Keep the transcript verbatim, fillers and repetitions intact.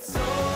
it's over.